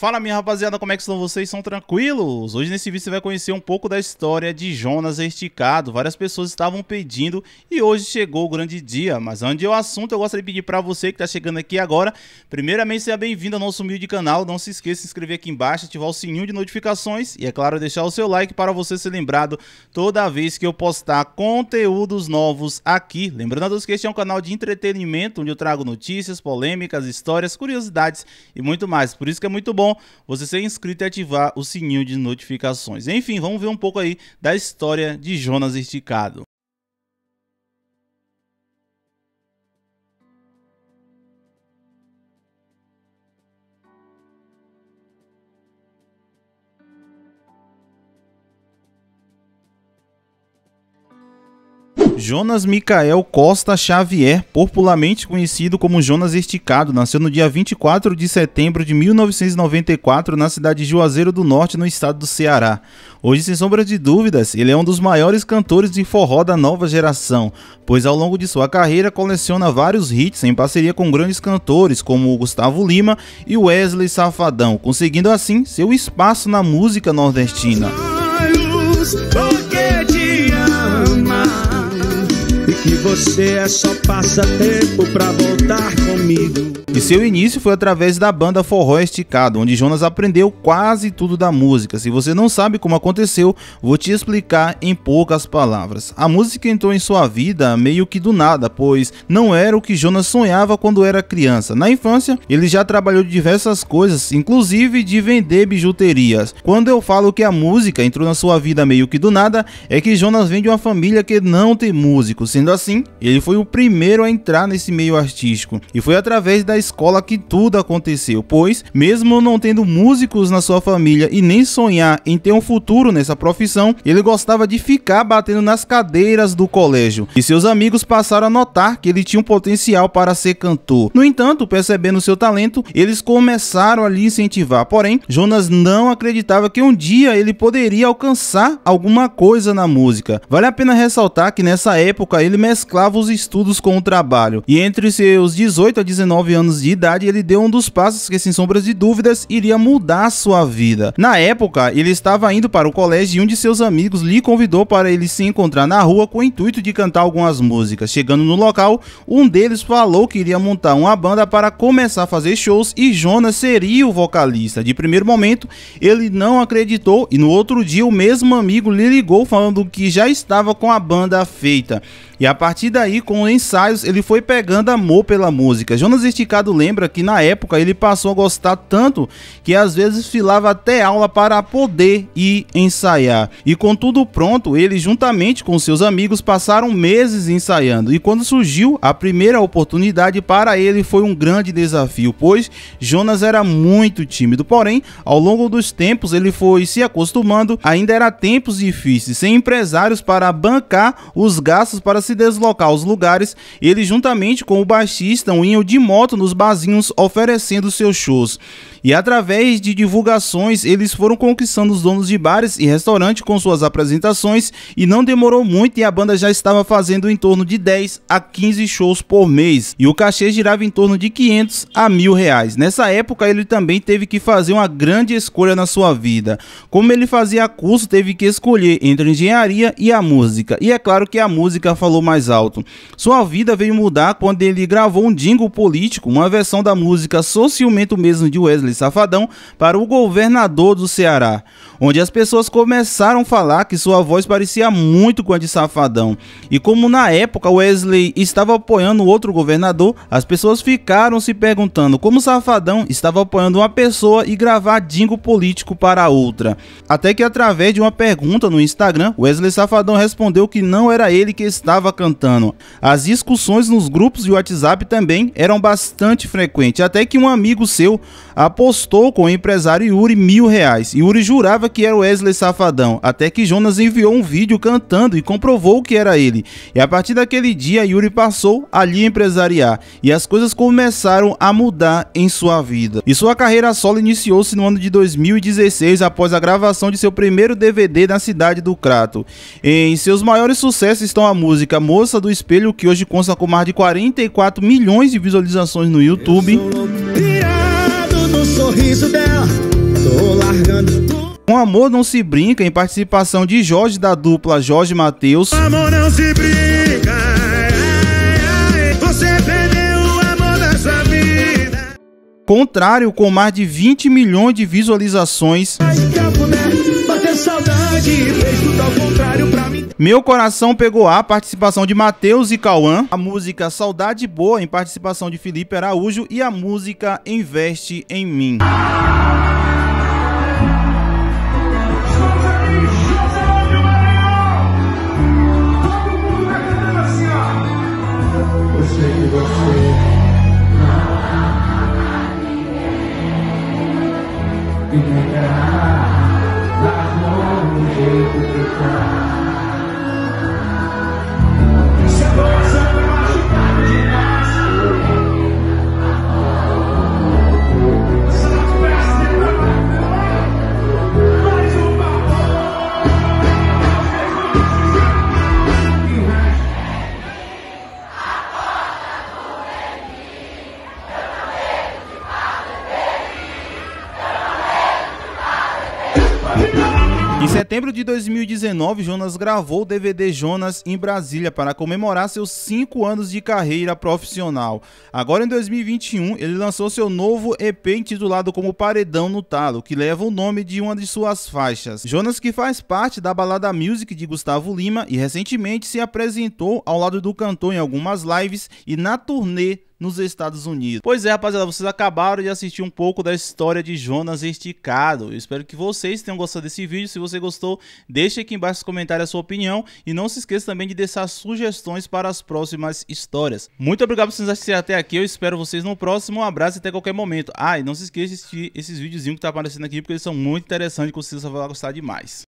Fala, minha rapaziada, como é que estão vocês? São tranquilos? Hoje nesse vídeo você vai conhecer um pouco da história de Jonas Esticado. Várias pessoas estavam pedindo e hoje chegou o grande dia. Mas antes do assunto, eu gostaria de pedir para você que tá chegando aqui agora, primeiramente, seja bem-vindo ao nosso humilde canal. Não se esqueça de se inscrever aqui embaixo, ativar o sininho de notificações e, é claro, deixar o seu like para você ser lembrado toda vez que eu postar conteúdos novos aqui. Lembrando a todos que este é um canal de entretenimento, onde eu trago notícias, polêmicas, histórias, curiosidades e muito mais. Por isso que é muito bom você ser inscrito e ativar o sininho de notificações. Enfim, vamos ver um pouco aí da história de Jonas Esticado. Jonas Micael Costa Xavier, popularmente conhecido como Jonas Esticado, nasceu no dia 24 de setembro de 1994 na cidade de Juazeiro do Norte, no estado do Ceará. Hoje, sem sombra de dúvidas, ele é um dos maiores cantores de forró da nova geração, pois ao longo de sua carreira coleciona vários hits em parceria com grandes cantores como Gustavo Lima e Wesley Safadão, conseguindo assim seu espaço na música nordestina. Que você é só passatempo pra voltar comigo. E seu início foi através da banda Forró Esticado, onde Jonas aprendeu quase tudo da música. Se você não sabe como aconteceu, vou te explicar em poucas palavras. A música entrou em sua vida meio que do nada, pois não era o que Jonas sonhava quando era criança. Na infância, ele já trabalhou de diversas coisas, inclusive de vender bijuterias. Quando eu falo que a música entrou na sua vida meio que do nada, é que Jonas vem de uma família que não tem músicos, sendo assim, ele foi o primeiro a entrar nesse meio artístico, e foi através da escola que tudo aconteceu, pois mesmo não tendo músicos na sua família e nem sonhar em ter um futuro nessa profissão, ele gostava de ficar batendo nas cadeiras do colégio, e seus amigos passaram a notar que ele tinha um potencial para ser cantor. No entanto, percebendo seu talento, eles começaram a lhe incentivar, porém Jonas não acreditava que um dia ele poderia alcançar alguma coisa na música. Vale a pena ressaltar que nessa época ele mesclava os estudos com o trabalho, e entre seus 18 a 19 anos de idade ele deu um dos passos que, sem sombras de dúvidas, iria mudar sua vida. Na época, ele estava indo para o colégio e um de seus amigos lhe convidou para ele se encontrar na rua com o intuito de cantar algumas músicas. Chegando no local, um deles falou que iria montar uma banda para começar a fazer shows e Jonas seria o vocalista. De primeiro momento, ele não acreditou e no outro dia o mesmo amigo lhe ligou falando que já estava com a banda feita. E a partir daí, com os ensaios, ele foi pegando amor pela música. Jonas Esticado lembra que na época ele passou a gostar tanto que às vezes filava até aula para poder ir ensaiar. E com tudo pronto, ele juntamente com seus amigos passaram meses ensaiando. E quando surgiu a primeira oportunidade para ele foi um grande desafio, pois Jonas era muito tímido. Porém, ao longo dos tempos ele foi se acostumando. Ainda era tempos difíceis, sem empresários para bancar os gastos para se deslocar aos lugares, ele juntamente com o baixista iam de moto nos barzinhos oferecendo seus shows. E através de divulgações, eles foram conquistando os donos de bares e restaurantes com suas apresentações, e não demorou muito e a banda já estava fazendo em torno de 10 a 15 shows por mês, e o cachê girava em torno de 500 a R$1.000. Nessa época, ele também teve que fazer uma grande escolha na sua vida. Como ele fazia curso, teve que escolher entre a engenharia e a música, e é claro que a música falou mais alto. Sua vida veio mudar quando ele gravou um jingle político, uma versão da música Socialmente Mesmo de Wesley Safadão para o governador do Ceará, onde as pessoas começaram a falar que sua voz parecia muito com a de Safadão. E como na época Wesley estava apoiando outro governador, as pessoas ficaram se perguntando como Safadão estava apoiando uma pessoa e gravar jingle político para outra. Até que através de uma pergunta no Instagram, Wesley Safadão respondeu que não era ele que estava cantando. As discussões nos grupos de WhatsApp também eram bastante frequentes, até que um amigo seu apostou com o empresário Yuri R$1.000. Yuri jurava que era Wesley Safadão, até que Jonas enviou um vídeo cantando e comprovou que era ele. E a partir daquele dia, Yuri passou a lhe empresariar e as coisas começaram a mudar em sua vida. E sua carreira solo iniciou-se no ano de 2016, após a gravação de seu primeiro DVD na cidade do Crato. Em seus maiores sucessos estão a música Moça do Espelho, que hoje consta com mais de 44 milhões de visualizações no YouTube. Sorriso dela Com Amor Não Se Brinca, em participação de Jorge da dupla Jorge Mateus. Amor não se brinca, ai, ai, você perdeu o amor da sua vida. Contrário, com mais de 20 milhões de visualizações. Ai, campo, né? Bater saudade, fez tudo ao contrário pra mim. Meu Coração Pegou A, participação de Matheus e Cauã. A música Saudade Boa, em participação de Felipe Araújo. E a música Investe em Mim. Em setembro de 2019, Jonas gravou o DVD Jonas em Brasília para comemorar seus 5 anos de carreira profissional. Agora em 2021, ele lançou seu novo EP intitulado como Paredão no Talo, que leva o nome de uma de suas faixas. Jonas, que faz parte da Balada Music de Gustavo Lima e recentemente se apresentou ao lado do cantor em algumas lives e na turnê nos Estados Unidos. Pois é, rapaziada, vocês acabaram de assistir um pouco da história de Jonas Esticado. Eu espero que vocês tenham gostado desse vídeo. Se você gostou, deixe aqui embaixo nos comentários a sua opinião e não se esqueça também de deixar sugestões para as próximas histórias. Muito obrigado por vocês assistirem até aqui. Eu espero vocês no próximo. Um abraço e até qualquer momento. Ah, e não se esqueça de assistir esses videozinhos que tá aparecendo aqui, porque eles são muito interessantes e vocês vão gostar demais.